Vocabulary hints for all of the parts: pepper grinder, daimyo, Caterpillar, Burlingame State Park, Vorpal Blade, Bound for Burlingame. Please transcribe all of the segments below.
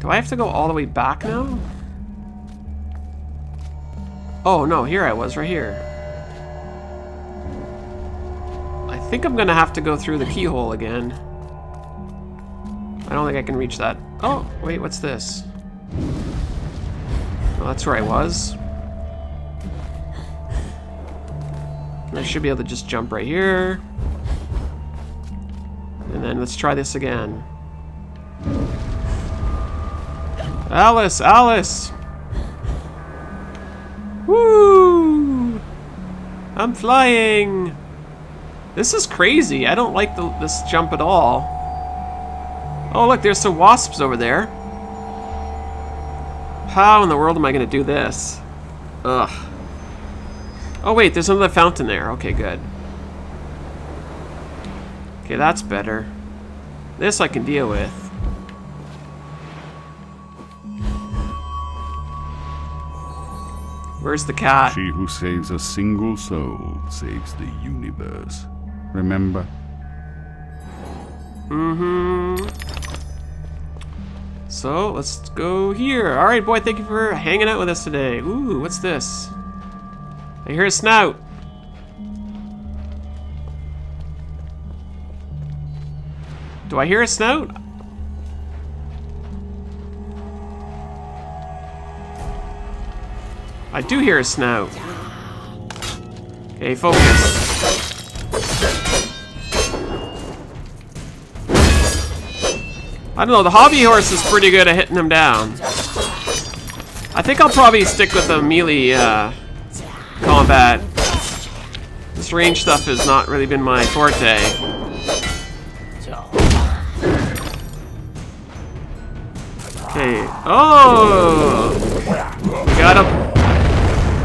Do I have to go all the way back now? Oh no, here I was, right here. I think I'm gonna have to go through the keyhole again. I don't think I can reach that. Oh, wait, what's this? Oh, that's where I was. And I should be able to just jump right here. And then let's try this again. Alice, Alice! Woo! I'm flying! This is crazy. I don't like this jump at all. Oh, look, there's some wasps over there. How in the world am I going to do this? Ugh. Oh, wait, there's another fountain there. Okay, good. Okay, that's better. This I can deal with. Where's the cat? She who saves a single soul saves the universe. Remember? Mm-hmm. So, let's go here. Alright, boy, thank you for hanging out with us today. Ooh, what's this? I hear a snout. Do I hear a snout? I do hear a snout. Okay, focus. I don't know, the hobby horse is pretty good at hitting them down. I think I'll probably stick with the melee combat. This range stuff has not really been my forte. Okay. Oh! We got him.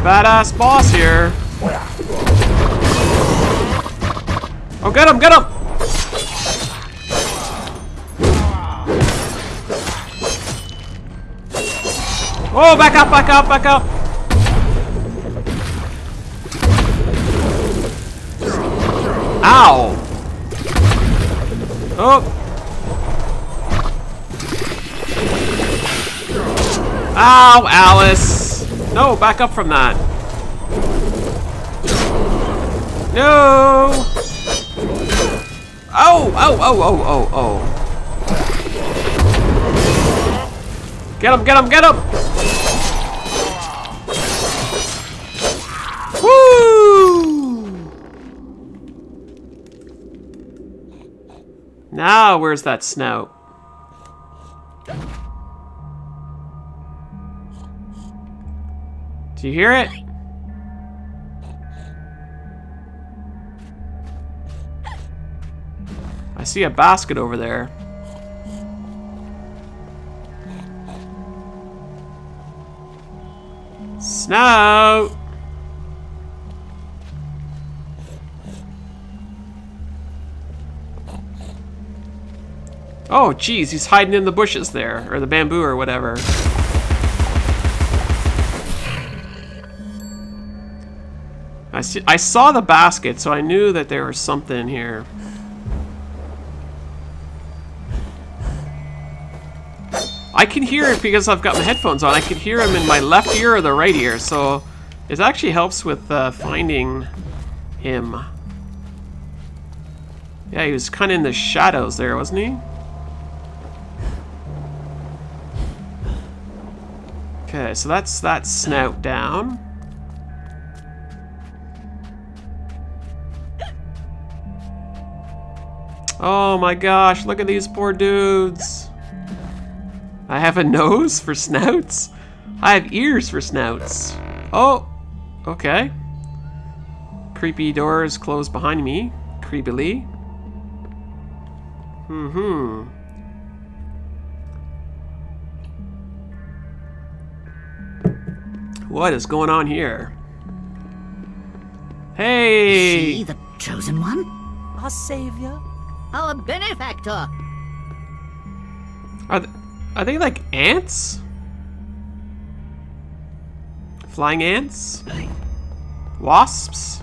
Badass boss here. Oh, get him, get him! Oh, back up, back up, back up! Ow! Oh! Ow, Alice! No, back up from that. No! Oh, oh, oh, oh, oh, oh. Get him, get him, get him! Woo! Now, where's that snout? Do you hear it? I see a basket over there. Snout! Oh, geez, he's hiding in the bushes there, or the bamboo or whatever. I saw the basket, so I knew that there was something here. I can hear it because I've got my headphones on. I can hear him in my left ear or the right ear, so it actually helps with finding him. Yeah, he was kind of in the shadows there, wasn't he? Okay, so that's that snout down. Oh my gosh, look at these poor dudes. I have a nose for snouts? I have ears for snouts. Oh, okay. Creepy doors closed behind me, creepily. Mm-hmm. What is going on here? Hey! Is she the chosen one? Our savior? Our benefactor. Are they like ants? Flying ants? Wasps?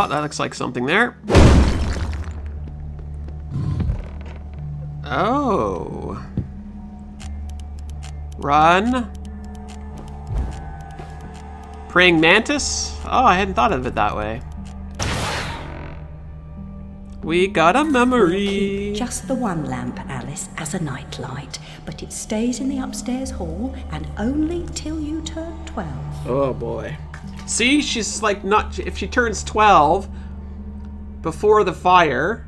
Oh, that looks like something there. Oh. Run. Praying mantis? Oh, I hadn't thought of it that way. We got a memory. Just the one lamp, Alice, as a nightlight, but it stays in the upstairs hall and only till you turn 12. Oh boy. See, she's like not. If she turns 12 before the fire,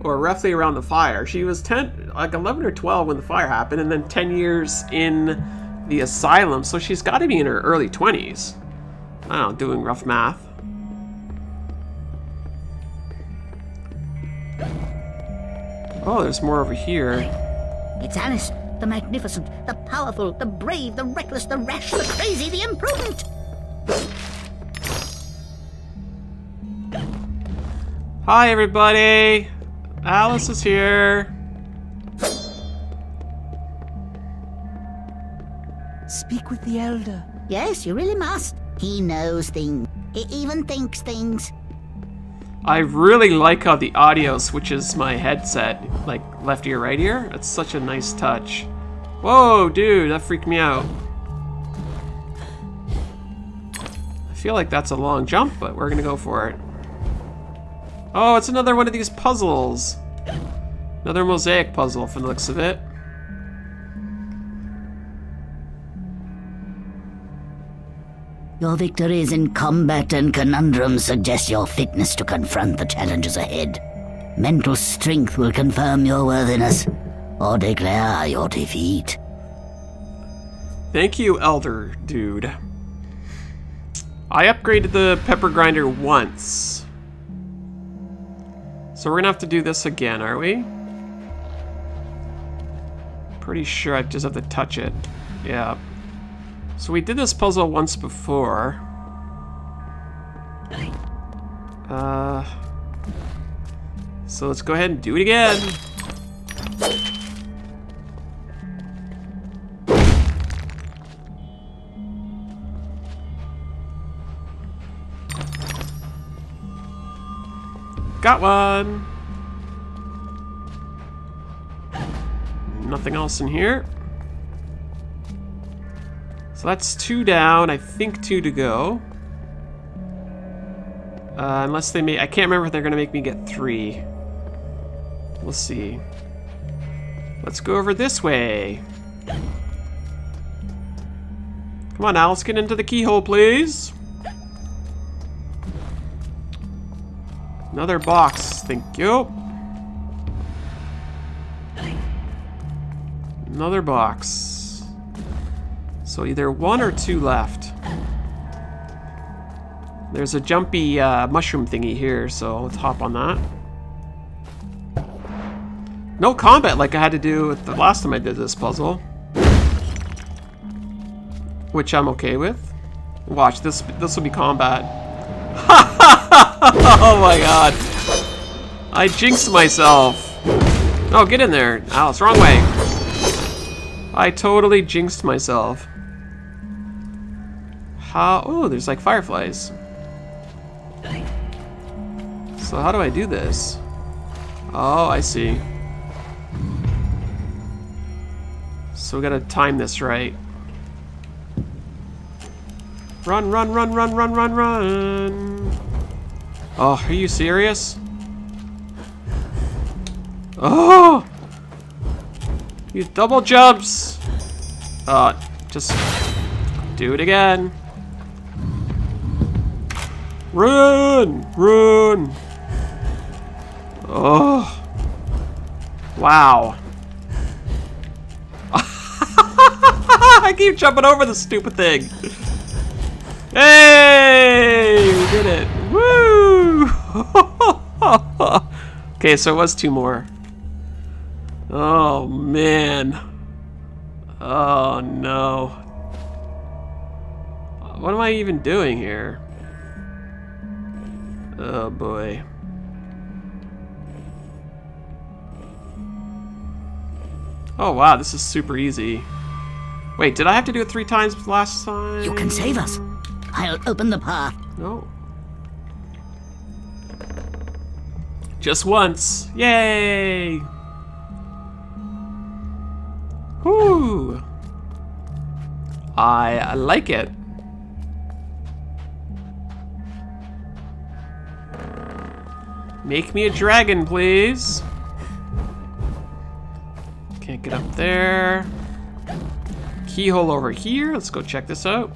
or roughly around the fire, she was 10, like 11 or 12 when the fire happened, and then 10 years in the asylum. So she's got to be in her early 20s. I don't know, doing rough math. Oh, there's more over here. It's Alice, the magnificent, the powerful, the brave, the reckless, the rash, the crazy, the imprudent. Hi, everybody. Alice is here. Speak with the elder. Yes, you really must. He knows things. He even thinks things. I really like how the audio switches my headset, like left ear, right ear. That's such a nice touch. Whoa, dude, that freaked me out. I feel like that's a long jump, but we're gonna go for it. Oh, it's another one of these puzzles. Another mosaic puzzle from the looks of it. Your victories in combat and conundrum suggest your fitness to confront the challenges ahead. Mental strength will confirm your worthiness, or declare your defeat. Thank you, Elder Dude. I upgraded the pepper grinder once. So we're gonna have to do this again, are we? Pretty sure I just have to touch it. Yeah. So we did this puzzle once before. So let's go ahead and do it again. Got one. Nothing else in here. So that's two down, I think two to go. Unless they I can't remember if they're gonna make me get three. We'll see. Let's go over this way. Come on, Alice, get into the keyhole, please. Another box, thank you. Another box. So either one or two left. There's a jumpy mushroom thingy here, so let's hop on that. No combat like I had to do with the last time I did this puzzle, which I'm okay with. Watch, this will be combat. Oh my god. I jinxed myself. Oh, get in there, Alice, wrong way. I totally jinxed myself. How? Oh, there's like fireflies. So how do I do this? Oh, I see. So we gotta time this right. Run, run, run, run, run, run, run. Oh, are you serious? Oh! You double jumps! Just do it again. Run! Run! Oh. Wow. I keep jumping over the stupid thing. Hey! We did it. Woo! Okay, so it was two more. Oh man. Oh no. What am I even doing here? Oh boy. Oh wow, this is super easy. Wait, did I have to do it three times last time? You can save us. I'll open the path. No. Just once. Yay! Whoo! I like it. Make me a dragon, please. Can't get up there. Keyhole over here. Let's go check this out.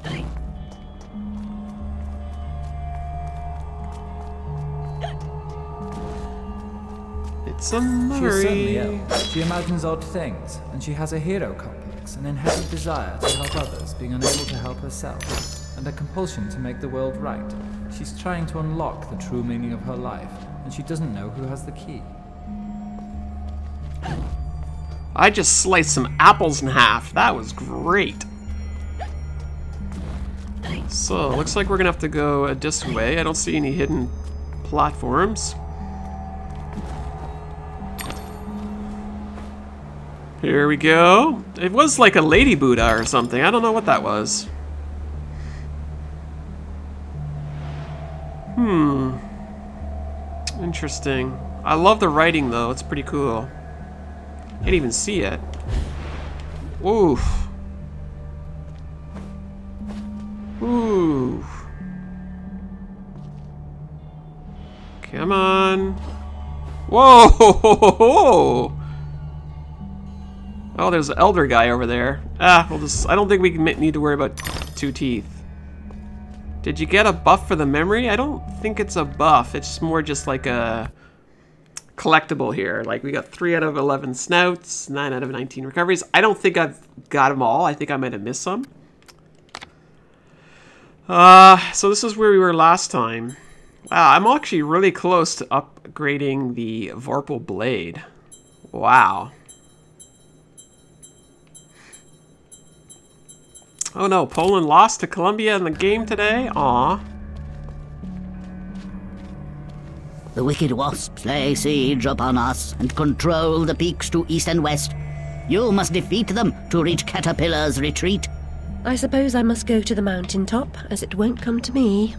It's a murder. She's certainly ill. She imagines odd things, and she has a hero complex, an inherent desire to help others, being unable to help herself, and a compulsion to make the world right. She's trying to unlock the true meaning of her life, and she doesn't know who has the key. I just sliced some apples in half. That was great. So, looks like we're gonna have to go this way. I don't see any hidden platforms. Here we go. It was like a lady Buddha or something. I don't know what that was. Hmm. Interesting. I love the writing though. It's pretty cool. Can't even see it. Oof. Oof. Come on. Whoa! Oh, there's an elder guy over there. Ah, we'll just. I don't think we need to worry about two teeth. Did you get a buff for the memory? I don't think it's a buff. It's more just like a collectible here. Like we got 3 out of 11 snouts, 9 out of 19 recoveries. I don't think I've got them all. I think I might have missed some. So this is where we were last time. Wow, I'm actually really close to upgrading the Vorpal Blade. Wow. Oh no, Poland lost to Colombia in the game today? Aw. The wicked wasps lay siege upon us and control the peaks to east and west. You must defeat them to reach Caterpillar's retreat. I suppose I must go to the mountaintop, as it won't come to me.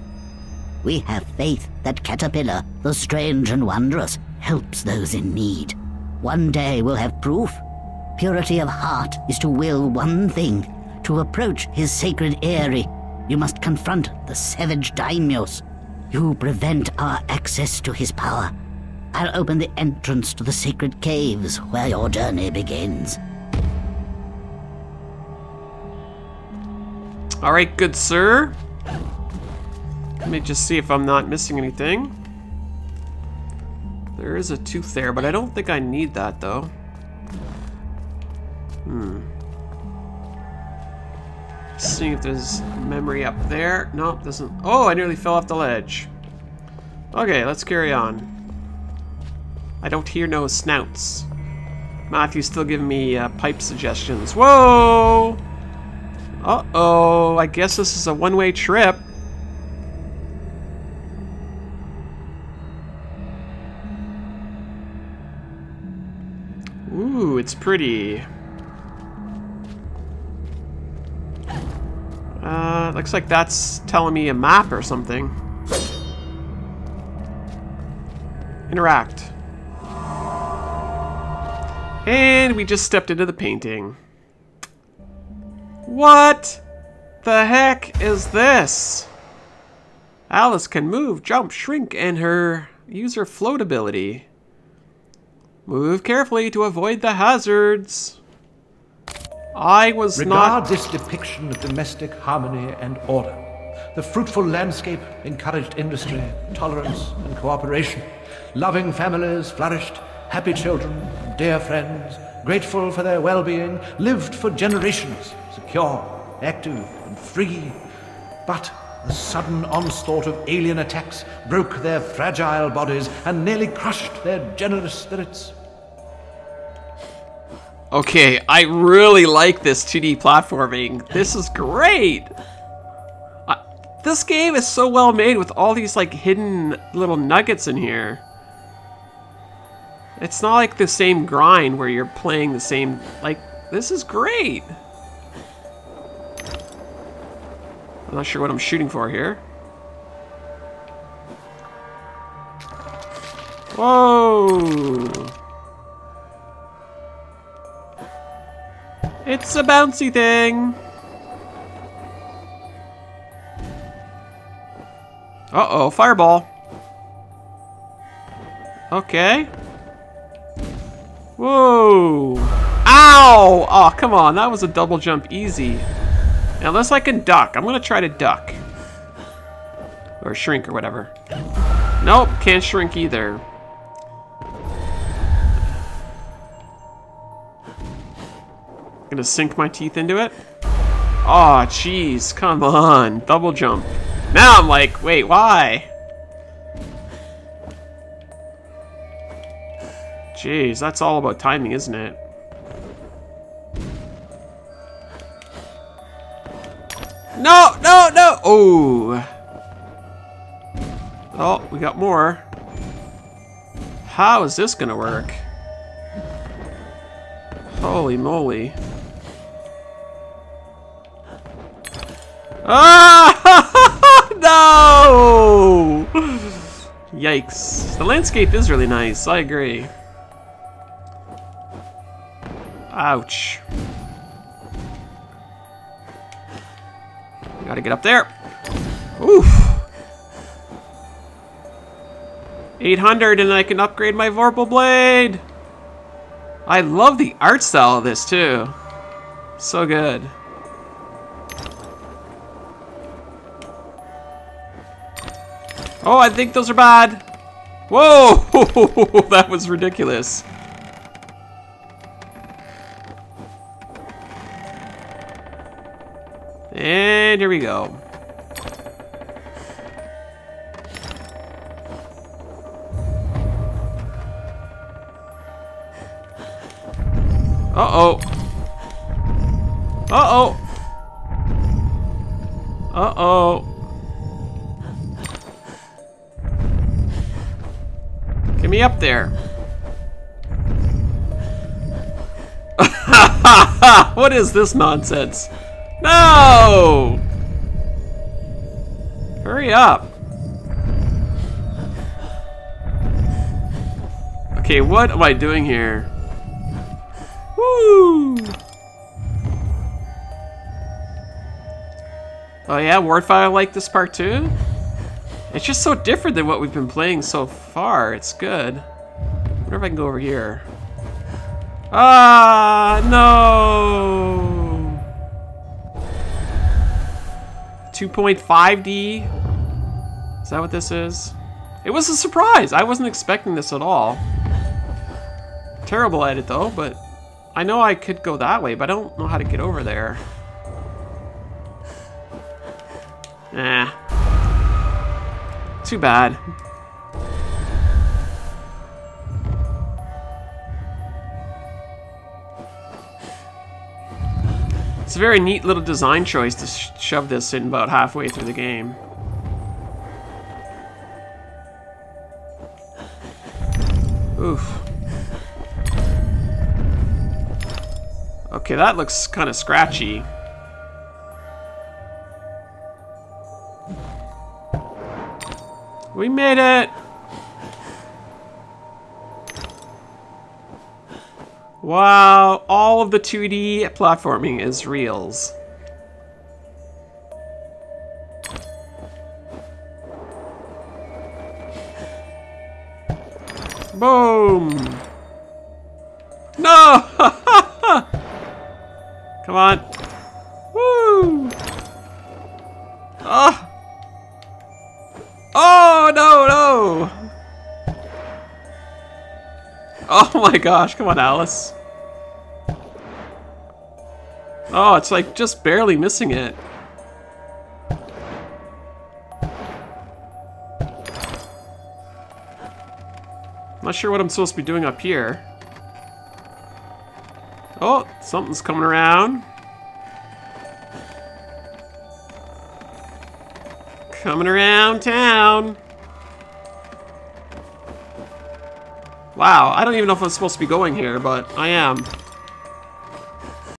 We have faith that Caterpillar, the strange and wondrous, helps those in need. One day we'll have proof. Purity of heart is to will one thing. To approach his sacred eyrie, you must confront the savage daimyos. You prevent our access to his power. I'll open the entrance to the sacred caves where your journey begins. All right, good sir. Let me just see if I'm not missing anything. There is a tooth there, but I don't think I need that though. Seeing if there's memory up there. Nope, doesn't. Oh, I nearly fell off the ledge. Okay, let's carry on. I don't hear no snouts. Matthew's still giving me pipe suggestions. Whoa! Uh-oh, I guess this is a one-way trip. Ooh, it's pretty. Looks like that's telling me a map or something. Interact. And we just stepped into the painting. What the heck is this? Alice can move, jump, shrink, and use her float ability. Move carefully to avoid the hazards. I was not... Regard this depiction of domestic harmony and order. The fruitful landscape encouraged industry, tolerance, and cooperation. Loving families flourished, happy children, dear friends, grateful for their well-being, lived for generations, secure, active, and free. But the sudden onslaught of alien attacks broke their fragile bodies and nearly crushed their generous spirits. Okay, I really like this 2D platforming. This is great! This game is so well made with all these like hidden little nuggets in here. It's not like the same grind where you're playing the same... Like, this is great! I'm not sure what I'm shooting for here. Whoa! It's a bouncy thing! Uh-oh, fireball! Okay. Whoa! Ow! Aw, oh, come on, that was a double jump easy. Now, unless I can duck. I'm gonna try to duck. Or shrink or whatever. Nope, can't shrink either. I'm gonna sink my teeth into it. Aw, oh, jeez, come on. Double jump. Now I'm like, wait, why? Jeez, that's all about timing, isn't it? No, no, no! Oh! Oh, we got more. How is this gonna work? Holy moly. Ah! No! Yikes. The landscape is really nice, I agree. Ouch. Gotta get up there. Oof. 800 and I can upgrade my Vorpal Blade. I love the art style of this too. So good. Oh, I think those are bad. Whoa, that was ridiculous. And here we go. Uh-oh. Uh-oh. Uh-oh. Get me up there. What is this nonsense? No! Hurry up. Okay, what am I doing here? Woo! Oh yeah, Vorpal liked this part too? It's just so different than what we've been playing so far. It's good. I wonder if I can go over here. Ah, no! 2.5D? Is that what this is? It was a surprise! I wasn't expecting this at all. Terrible edit though, but I know I could go that way, but I don't know how to get over there. Eh. Too bad. It's a very neat little design choice to shove this in about halfway through the game. Oof. Okay, that looks kind of scratchy. We made it! Wow, all of the 2D platforming is reals. Boom! No! Come on. Woo! Ah! Oh, no, no! Oh my gosh, come on, Alice. Oh, it's like just barely missing it. Not sure what I'm supposed to be doing up here. Oh, something's coming around. Coming around town. Wow, I don't even know if I'm supposed to be going here, but I am.